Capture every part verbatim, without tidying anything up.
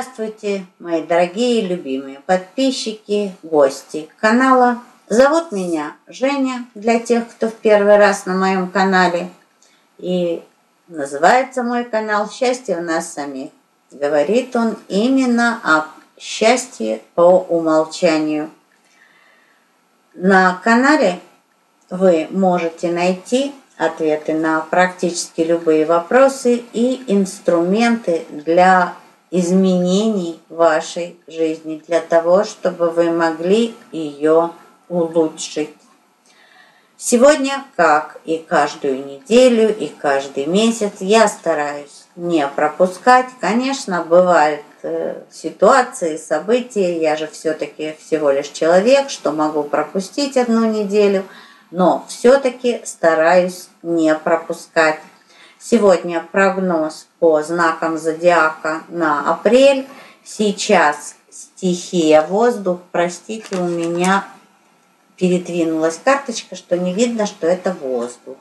Здравствуйте, мои дорогие и любимые подписчики, гости канала. Зовут меня Женя, для тех, кто в первый раз на моем канале. И называется мой канал «Счастье в нас самих». Говорит он именно о счастье по умолчанию. На канале вы можете найти ответы на практически любые вопросы и инструменты для изменений вашей жизни, для того, чтобы вы могли ее улучшить. Сегодня, как и каждую неделю, и каждый месяц, я стараюсь не пропускать. Конечно, бывают э, ситуации, события, я же все-таки всего лишь человек, что могу пропустить одну неделю, но все-таки стараюсь не пропускать. Сегодня прогноз по знакам зодиака на апрель. Сейчас стихия воздух. Простите, у меня передвинулась карточка, что не видно, что это воздух.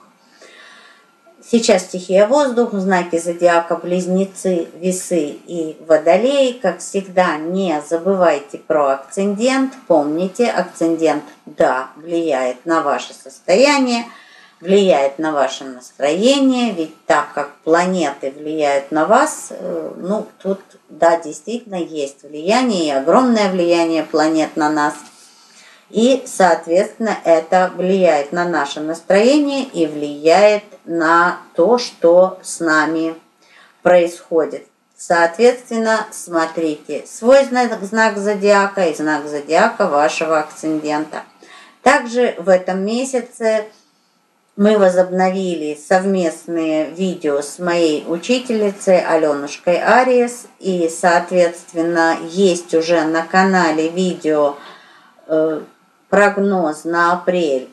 Сейчас стихия воздух. Знаки зодиака близнецы, весы и водолеи. Как всегда, не забывайте про асцендент. Помните, асцендент, да, влияет на ваше состояние, влияет на ваше настроение, ведь так как планеты влияют на вас, ну, тут, да, действительно есть влияние, и огромное влияние планет на нас. И, соответственно, это влияет на наше настроение и влияет на то, что с нами происходит. Соответственно, смотрите свой знак, знак зодиака и знак зодиака вашего асцендента. Также в этом месяце мы возобновили совместные видео с моей учительницей Аленушкой Ариес. И, соответственно, есть уже на канале видео э, прогноз на апрель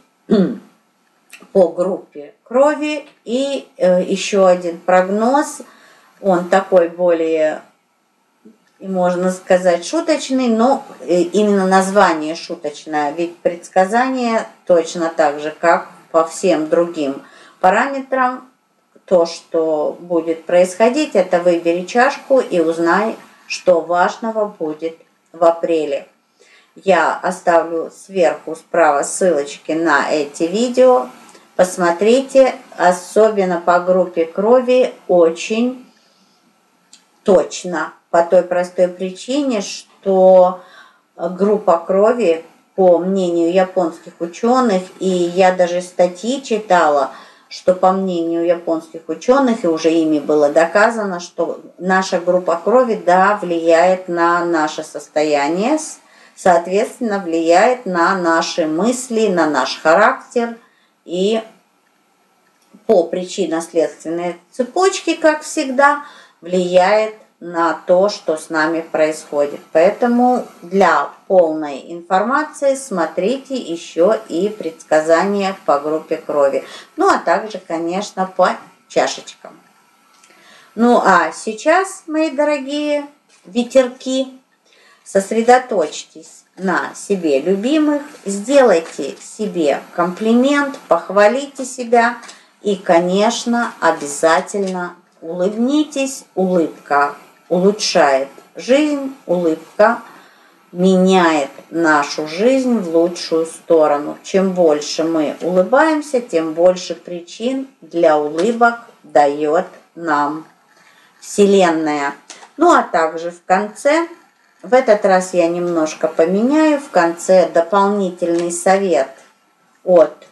по группе крови. И э, еще один прогноз, он такой более, можно сказать, шуточный, но именно название шуточное, ведь предсказание точно так же, как по всем другим параметрам, то, что будет происходить, это выбери чашку и узнай, что важного будет в апреле. Я оставлю сверху справа ссылочки на эти видео. Посмотрите, особенно по группе крови очень точно, по той простой причине, что группа крови, по мнению японских ученых, и я даже статьи читала, что по мнению японских ученых, и уже ими было доказано, что наша группа крови, да, влияет на наше состояние, соответственно, влияет на наши мысли, на наш характер. И по причинно-следственной цепочке, как всегда, влияет на то, что с нами происходит. Поэтому для полной информации смотрите еще и предсказания по группе крови. Ну, а также, конечно, по чашечкам. Ну, а сейчас, мои дорогие ветерки, сосредоточьтесь на себе любимых, сделайте себе комплимент, похвалите себя и, конечно, обязательно улыбнитесь. Улыбка улучшает жизнь, улыбка меняет нашу жизнь в лучшую сторону. Чем больше мы улыбаемся, тем больше причин для улыбок дает нам Вселенная. Ну а также в конце, в этот раз я немножко поменяю, в конце дополнительный совет от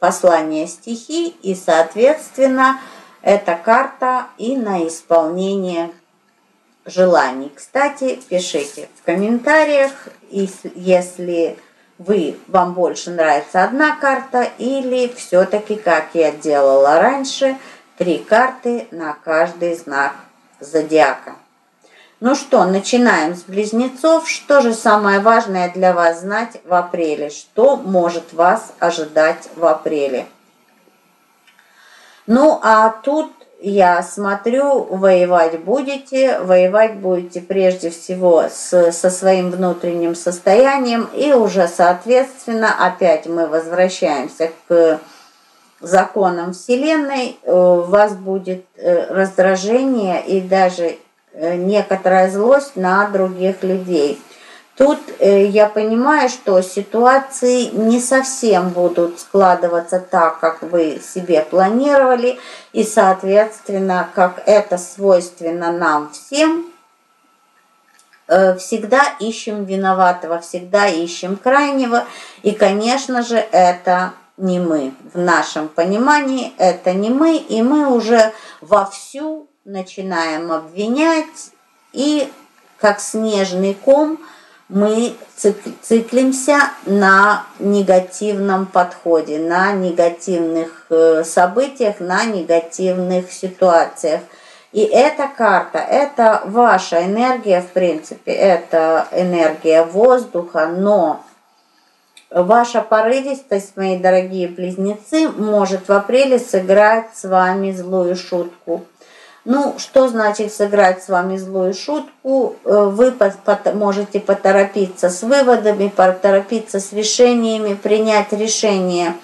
послания стихий и, соответственно, это карта и на исполнение желаний. Кстати, пишите в комментариях, если вы, вам больше нравится одна карта или все-таки, как я делала раньше, три карты на каждый знак зодиака. Ну что, начинаем с близнецов. Что же самое важное для вас знать в апреле? Что может вас ожидать в апреле? Ну, а тут я смотрю, воевать будете, воевать будете прежде всего с, со своим внутренним состоянием, и уже, соответственно, опять мы возвращаемся к законам Вселенной, у вас будет раздражение и даже некоторая злость на других людей. Тут я понимаю, что ситуации не совсем будут складываться так, как вы себе планировали, и, соответственно, как это свойственно нам всем, всегда ищем виноватого, всегда ищем крайнего, и, конечно же, это не мы. В нашем понимании это не мы, и мы уже вовсю начинаем обвинять, и как снежный ком мы циклимся на негативном подходе, на негативных событиях, на негативных ситуациях. И эта карта, это ваша энергия, в принципе, это энергия воздуха, но ваша порывистость, мои дорогие близнецы, может в апреле сыграть с вами злую шутку. Ну, что значит сыграть с вами злую шутку? Вы можете поторопиться с выводами, поторопиться с решениями, принять решение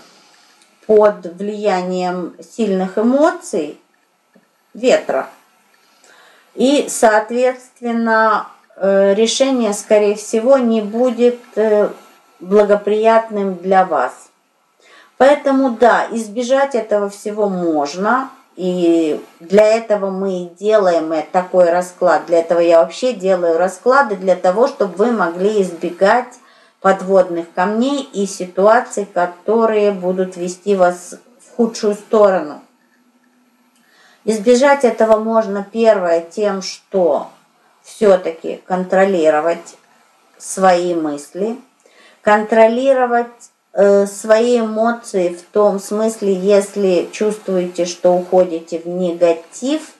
под влиянием сильных эмоций, ветра. И, соответственно, решение, скорее всего, не будет благоприятным для вас. Поэтому, да, избежать этого всего можно. И для этого мы делаем такой расклад. Для этого я вообще делаю расклады, для того, чтобы вы могли избегать подводных камней и ситуаций, которые будут вести вас в худшую сторону. Избежать этого можно, первое, тем, что все-таки контролировать свои мысли, контролировать свои эмоции в том смысле, если чувствуете, что уходите в негатив,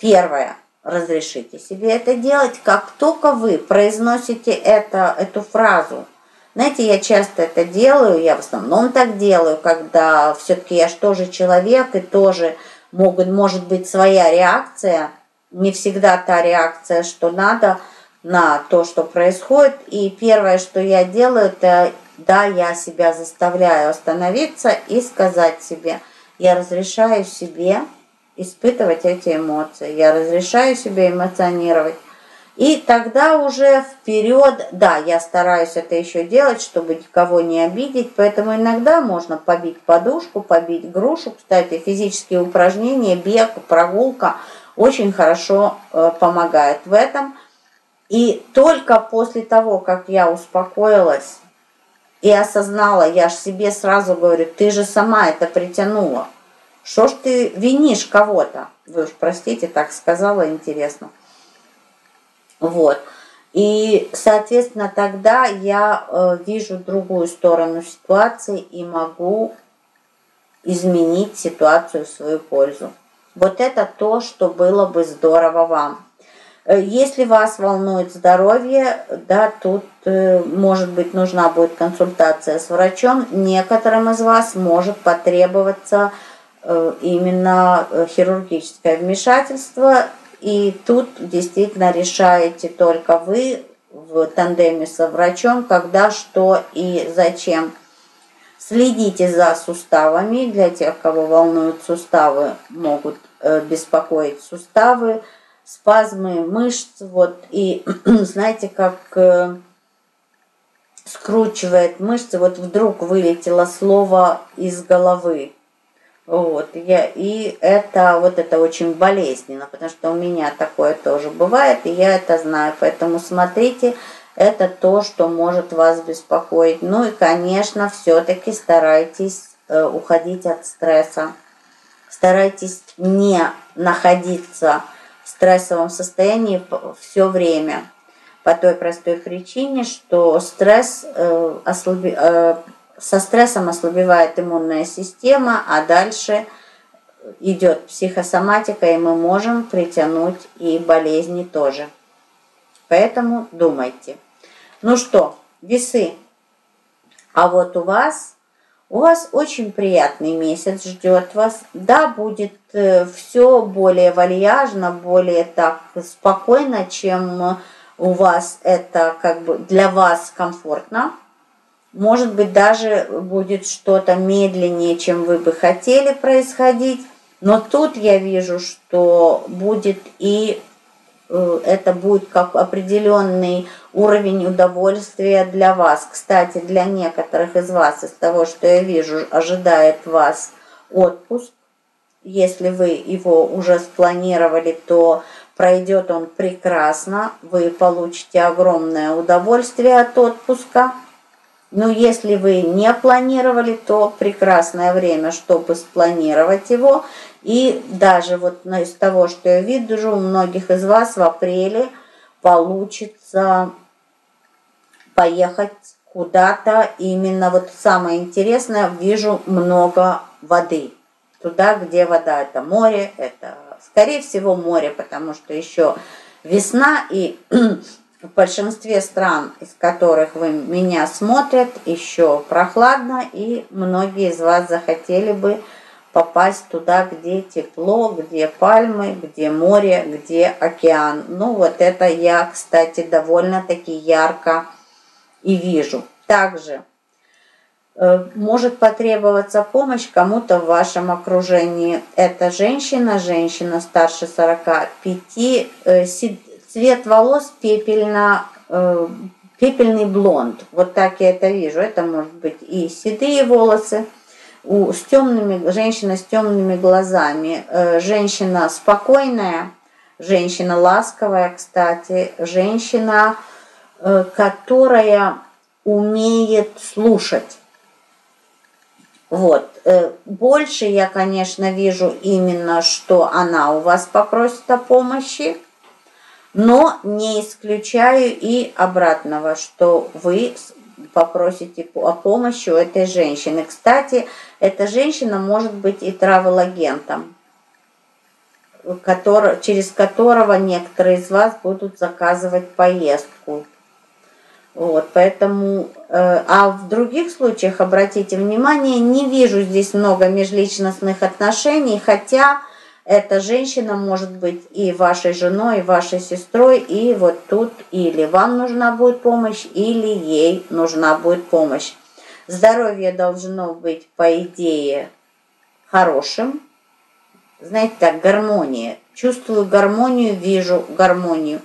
первое, разрешите себе это делать. Как только вы произносите это, эту фразу, знаете, я часто это делаю, я в основном так делаю, когда все-таки я же тоже человек, и тоже могут, может быть своя реакция, не всегда та реакция, что надо, на то, что происходит. И первое, что я делаю, это да, я себя заставляю остановиться и сказать себе, я разрешаю себе испытывать эти эмоции, я разрешаю себе эмоционировать. И тогда уже вперед, да, я стараюсь это еще делать, чтобы никого не обидеть, поэтому иногда можно побить подушку, побить грушу. Кстати, физические упражнения, бег, прогулка очень хорошо помогают в этом. И только после того, как я успокоилась, и осознала, я же себе сразу говорю, ты же сама это притянула. Что ж ты винишь кого-то? Вы уж простите, так сказала, интересно. Вот. И, соответственно, тогда я вижу другую сторону ситуации и могу изменить ситуацию в свою пользу. Вот это то, что было бы здорово вам. Если вас волнует здоровье, да, тут, может быть, нужна будет консультация с врачом. Некоторым из вас может потребоваться именно хирургическое вмешательство. И тут действительно решаете только вы в тандеме со врачом, когда, что и зачем. Следите за суставами. Для тех, кого волнуют суставы, могут беспокоить суставы, спазмы мышц, вот, и знаете, как э, скручивает мышцы, вот вдруг вылетело слово из головы, вот, я, и это, вот это очень болезненно, потому что у меня такое тоже бывает, и я это знаю, поэтому смотрите, это то, что может вас беспокоить, ну и, конечно, все-таки старайтесь э, уходить от стресса, старайтесь не находиться в стрессовом состоянии все время. По той простой причине, что стресс, э, ослаби, э, со стрессом ослабевает иммунная система, а дальше идет психосоматика, и мы можем притянуть и болезни тоже. Поэтому думайте. Ну что, весы, а вот у вас, у вас очень приятный месяц ждет вас. Да, будет все более вальяжно, более так спокойно, чем у вас это как бы для вас комфортно. Может быть, даже будет что-то медленнее, чем вы бы хотели происходить. Но тут я вижу, что будет и это будет как определенный уровень удовольствия для вас. Кстати, для некоторых из вас, из того, что я вижу, ожидает вас отпуск. Если вы его уже спланировали, то пройдет он прекрасно. Вы получите огромное удовольствие от отпуска. Но если вы не планировали, то прекрасное время, чтобы спланировать его. И даже вот из того, что я вижу, у многих из вас в апреле получится поехать куда-то. Именно вот самое интересное, вижу много воды. Туда, где вода, это море, это, скорее всего, море, потому что еще весна, и в большинстве стран, из которых вы меня смотрят, еще прохладно, и многие из вас захотели бы попасть туда, где тепло, где пальмы, где море, где океан. Ну, вот это я, кстати, довольно-таки ярко и вижу. Также может потребоваться помощь кому-то в вашем окружении. Это женщина, женщина старше сорока пяти, цвет волос пепельно, пепельный блонд. Вот так я это вижу. Это может быть и седые волосы, у, с темными, женщина с темными глазами, женщина спокойная, женщина ласковая, кстати, женщина, которая умеет слушать. Вот, больше я, конечно, вижу именно, что она у вас попросит о помощи, но не исключаю и обратного, что вы попросите о помощи у этой женщины. Кстати, эта женщина может быть и travel-агентом, который, через которого некоторые из вас будут заказывать поездку. Вот, поэтому, э, а в других случаях, обратите внимание, не вижу здесь много межличностных отношений, хотя эта женщина может быть и вашей женой, и вашей сестрой, и вот тут или вам нужна будет помощь, или ей нужна будет помощь. Здоровье должно быть, по идее, хорошим. Знаете, так, гармония. Чувствую гармонию, вижу гармонию.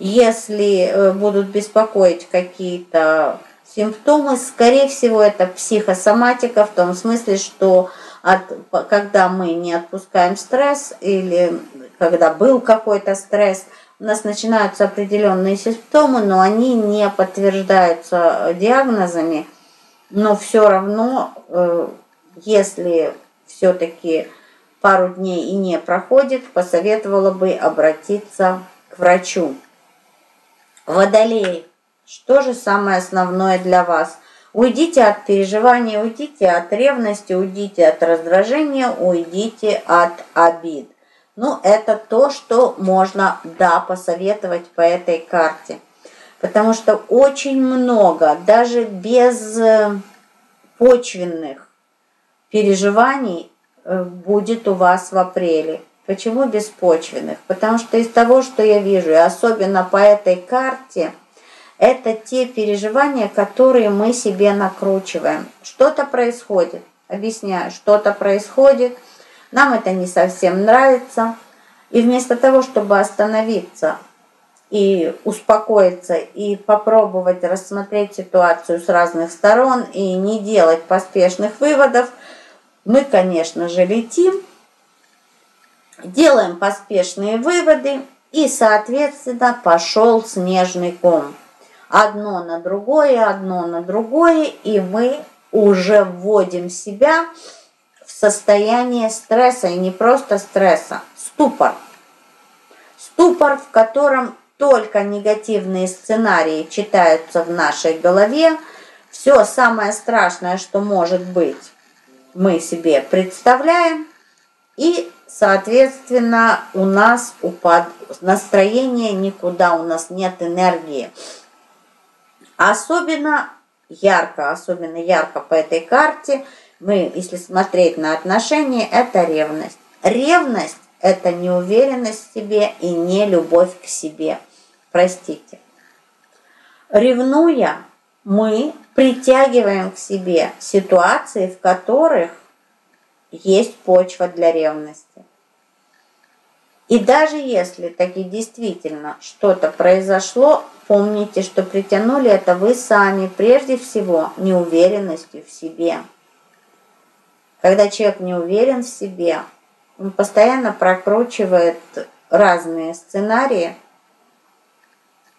Если будут беспокоить какие-то симптомы, скорее всего, это психосоматика, в том смысле, что от, когда мы не отпускаем стресс или когда был какой-то стресс, у нас начинаются определенные симптомы, но они не подтверждаются диагнозами. Но все равно, если все-таки пару дней и не проходит, посоветовала бы обратиться к врачу. Водолеи, что же самое основное для вас? Уйдите от переживания, уйдите от ревности, уйдите от раздражения, уйдите от обид. Ну, это то, что можно, да, посоветовать по этой карте. Потому что очень много, даже без почвенных переживаний, будет у вас в апреле. Почему беспочвенных? Потому что из того, что я вижу, и особенно по этой карте, это те переживания, которые мы себе накручиваем. Что-то происходит, объясняю, что-то происходит, нам это не совсем нравится. И вместо того, чтобы остановиться и успокоиться, и попробовать рассмотреть ситуацию с разных сторон, и не делать поспешных выводов, мы, конечно же, летим. Делаем поспешные выводы, и, соответственно, пошел снежный ком. Одно на другое, одно на другое, и мы уже вводим себя в состояние стресса, и не просто стресса, ступор. Ступор, в котором только негативные сценарии читаются в нашей голове. Все самое страшное, что может быть, мы себе представляем, и соответственно, у нас упад... настроение никуда, у нас нет энергии. Особенно ярко, особенно ярко по этой карте, мы, если смотреть на отношения, это ревность. Ревность – это неуверенность в себе и не любовь к себе. Простите. Ревнуя, мы притягиваем к себе ситуации, в которых есть почва для ревности. И даже если таки действительно что-то произошло, помните, что притянули это вы сами, прежде всего, неуверенностью в себе. Когда человек не уверен в себе, он постоянно прокручивает разные сценарии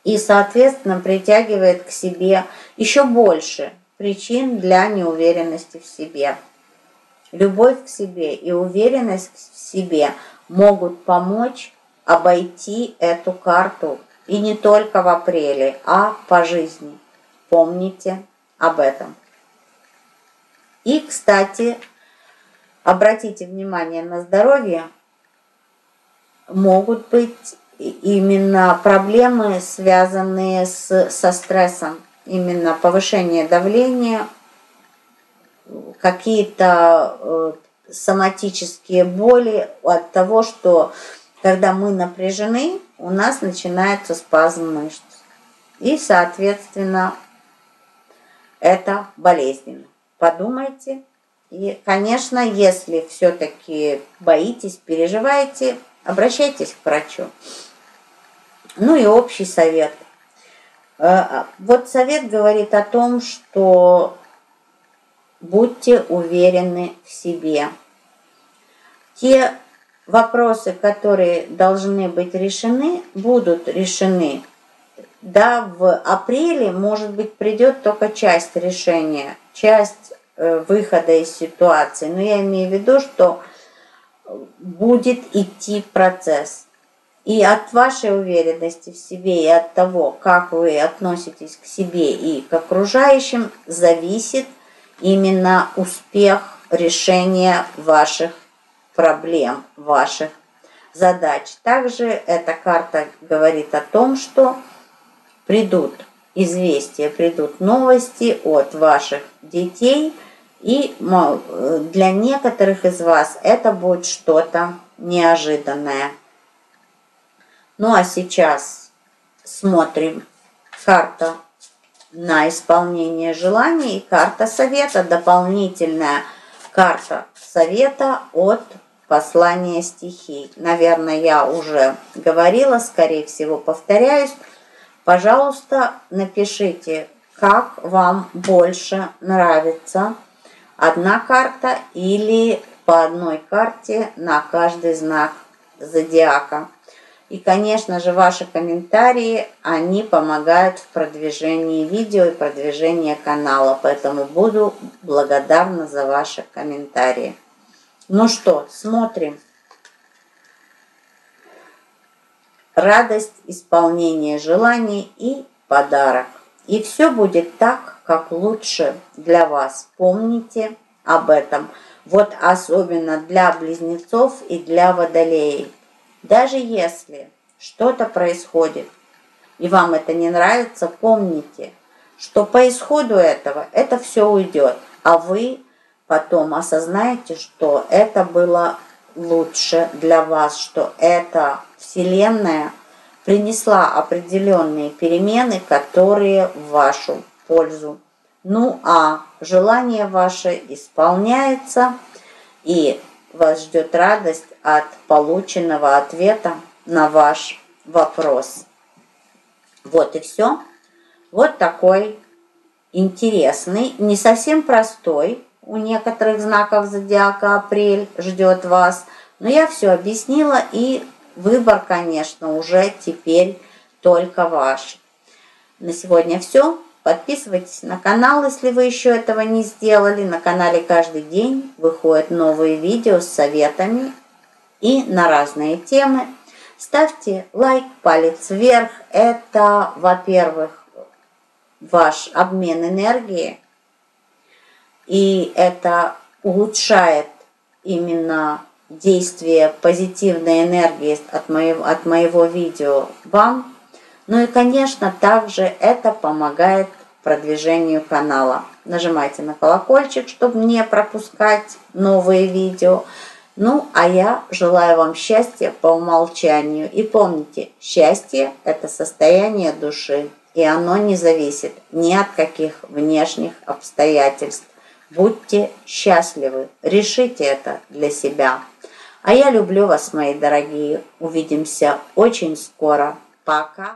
и, соответственно, притягивает к себе еще больше причин для неуверенности в себе. Любовь к себе и уверенность в себе могут помочь обойти эту карту. И не только в апреле, а по жизни. Помните об этом. И, кстати, обратите внимание на здоровье. Могут быть именно проблемы, связанные с, со стрессом. Именно повышение давления, какие-то э, соматические боли от того, что когда мы напряжены, у нас начинается спазм мышц. И, соответственно, это болезненно. Подумайте. И, конечно, если все-таки боитесь, переживаете, обращайтесь к врачу. Ну и общий совет. Вот совет говорит о том, что будьте уверены в себе. Те вопросы, которые должны быть решены, будут решены. Да, в апреле, может быть, придет только часть решения, часть выхода из ситуации. Но я имею в виду, что будет идти процесс. И от вашей уверенности в себе, и от того, как вы относитесь к себе и к окружающим, зависит именно успех решения ваших проблем, ваших задач. Также эта карта говорит о том, что придут известия, придут новости от ваших детей, и для некоторых из вас это будет что-то неожиданное. Ну а сейчас смотрим карта на исполнение желаний и карта совета, дополнительная карта совета от послания стихий. Наверное, я уже говорила, скорее всего, повторяюсь. Пожалуйста, напишите, как вам больше нравится одна карта или по одной карте на каждый знак зодиака. И, конечно же, ваши комментарии, они помогают в продвижении видео и продвижении канала. Поэтому буду благодарна за ваши комментарии. Ну что, смотрим. Радость, исполнение желаний и подарок. И все будет так, как лучше для вас. Помните об этом. Вот особенно для близнецов и для водолеев. Даже если что-то происходит, и вам это не нравится, помните, что по исходу этого это все уйдет, а вы потом осознаете, что это было лучше для вас, что эта Вселенная принесла определенные перемены, которые в вашу пользу. Ну а желание ваше исполняется, и вас ждет радость от полученного ответа на ваш вопрос. Вот и все. Вот такой интересный, не совсем простой у некоторых знаков зодиака апрель ждет вас. Но я все объяснила, и выбор, конечно, уже теперь только ваш. На сегодня все. Подписывайтесь на канал, если вы еще этого не сделали. На канале каждый день выходят новые видео с советами и на разные темы. Ставьте лайк, палец вверх. Это, во-первых, ваш обмен энергии. И это улучшает именно действие позитивной энергии от моего, от моего видео вам. Ну и, конечно, также это помогает продвижению канала. Нажимайте на колокольчик, чтобы не пропускать новые видео. Ну, а я желаю вам счастья по умолчанию. И помните, счастье – это состояние души, и оно не зависит ни от каких внешних обстоятельств. Будьте счастливы, решите это для себя. А я люблю вас, мои дорогие. Увидимся очень скоро. Пока.